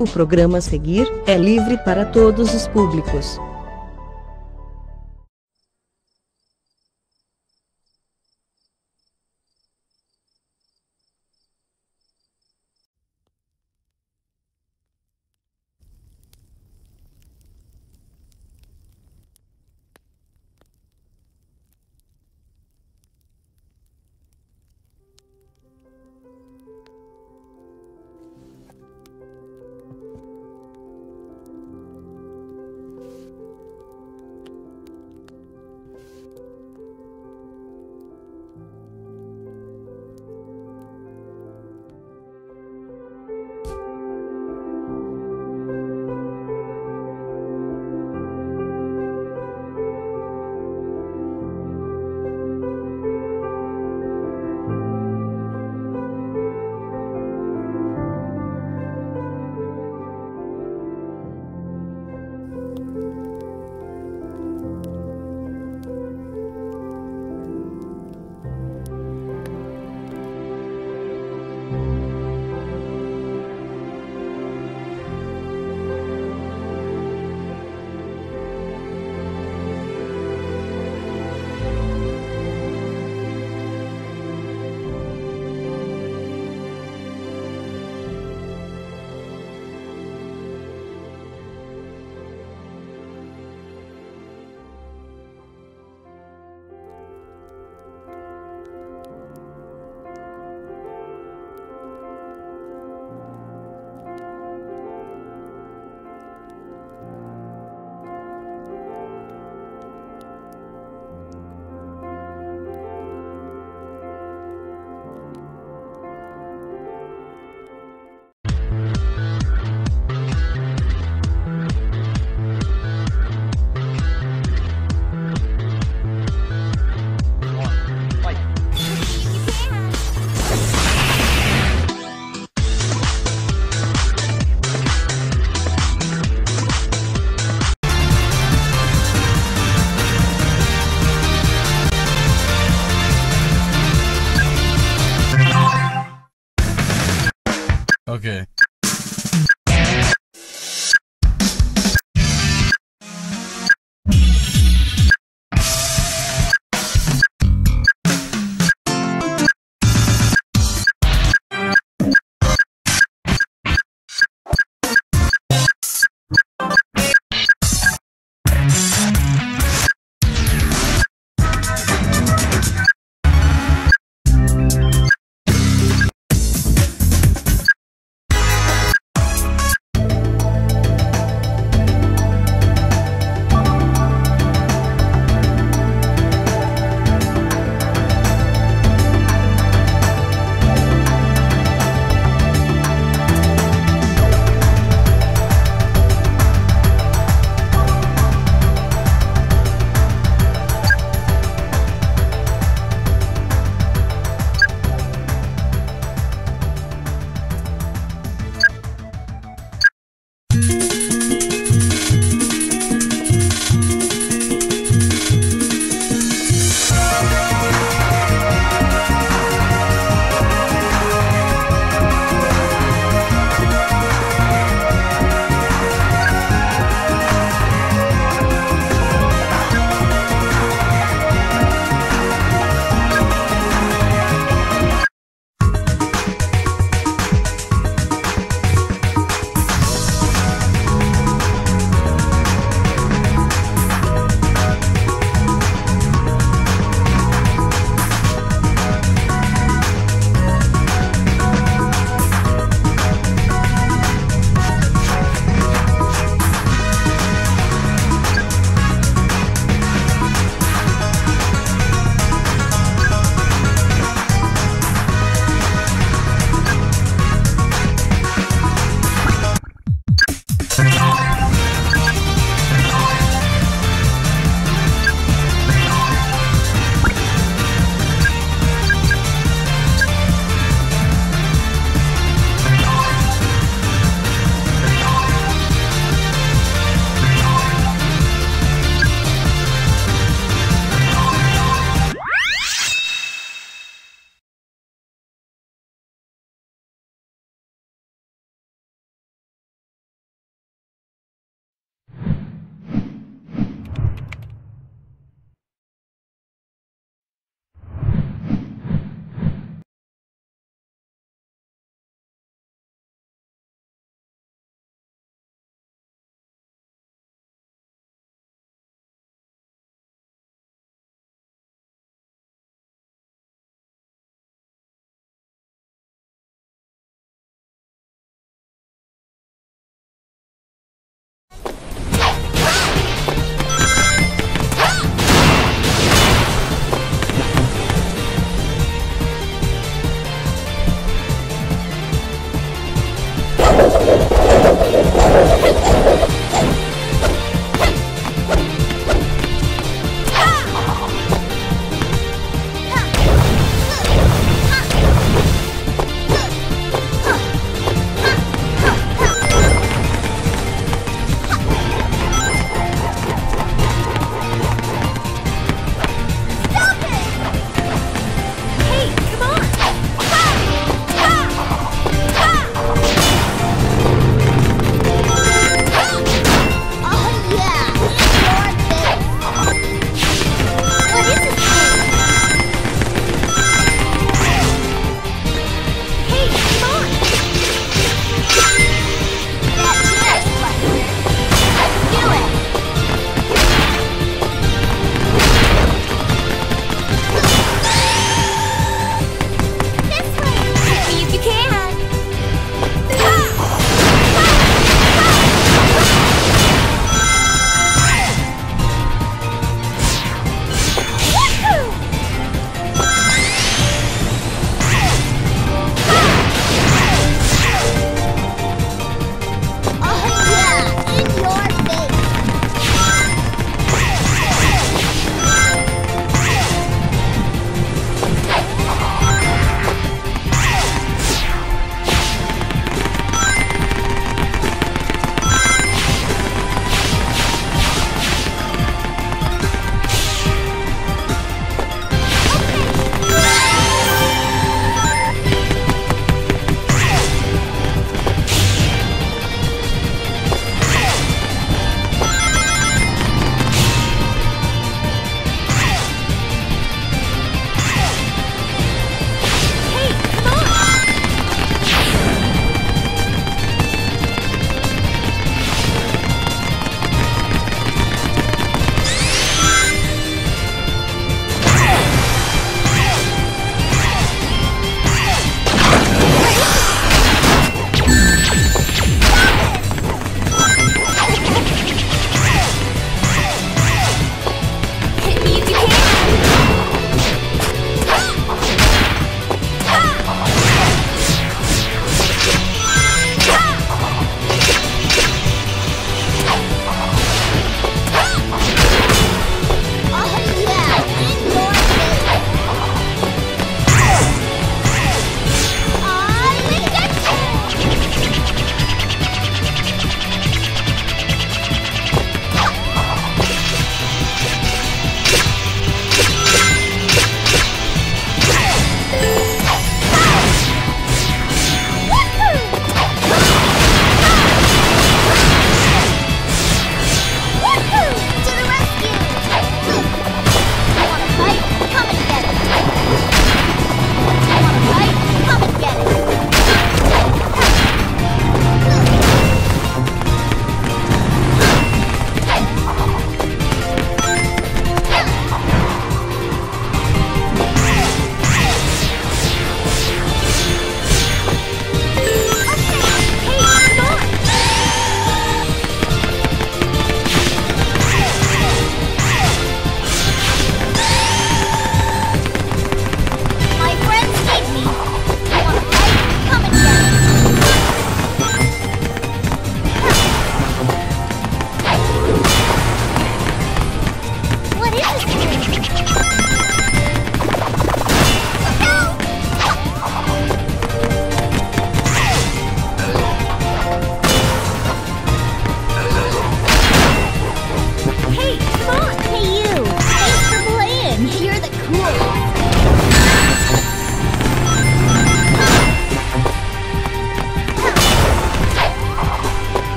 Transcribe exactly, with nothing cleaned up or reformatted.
O programa a seguir é livre para todos os públicos.